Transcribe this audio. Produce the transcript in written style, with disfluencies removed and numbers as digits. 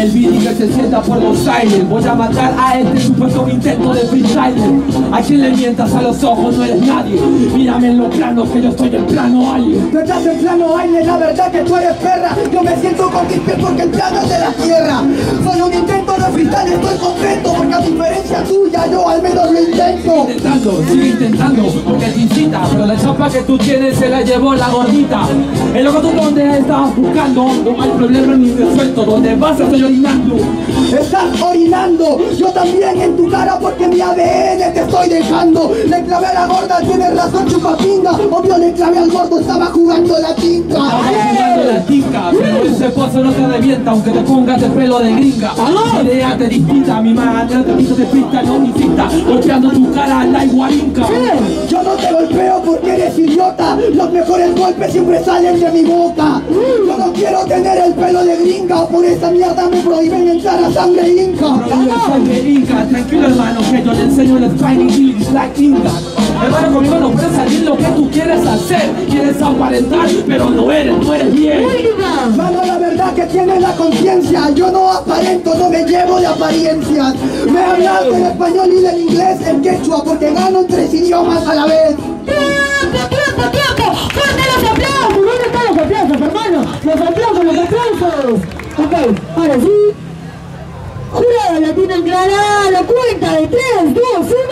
El beat que se sienta por Los Aires. Voy a matar a este supuesto intento de freestyler. A quien le mientas a los ojos no eres nadie. Mírame en los planos que yo estoy en plano alien. No estás en plano alien, la verdad que tú eres perra. Yo me siento con mis pies porque el plano es de la tierra. Soy un intento de freestyle, estoy contento. Porque a diferencia tuya yo al menos lo intento. Sigue intentando porque te incita. Pero la chapa que tú tienes se la llevó la gordita. El loco, tú donde estabas buscando. No hay problema ni resuelto. Donde vas estoy orinando. Estás orinando, yo también en tu cara porque mi ADN te estoy dejando. Le clavé a la gorda, tienes razón chupapinga. Obvio le clavé al gordo, estaba jugando la tinca. Pero ese pozo no te revienta aunque te pongas de pelo de gringa. Idea te distinta, mi madre te hizo de pista, no me insista. Golpeando tu cara la igualinca. Yo no te golpeo porque eres idiota. Los mejores golpes siempre salen de mi boca. Yo no quiero tener el pelo de gringa. Por esa mierda me prohíben entrar a sangre inca. Sangre inca, tranquilo hermano que yo le enseño el spinning y dislike inca. Hermano conmigo no puedes salir lo que tú quieres hacer. Quieres aparentar pero no eres bien. Mano, la verdad que tienes la conciencia. Yo no aparento, no me llevo de apariencias. Me hablas del español y del inglés en quechua porque gano en 3 idiomas a la vez. ¡Tiempo! ¡Fuerte los aplausos! ¿Dónde están los aplausos, hermano? ¡Los aplausos! Ok, ahora sí. Jurado la tiene clara, la cuenta de 3, 2, 1.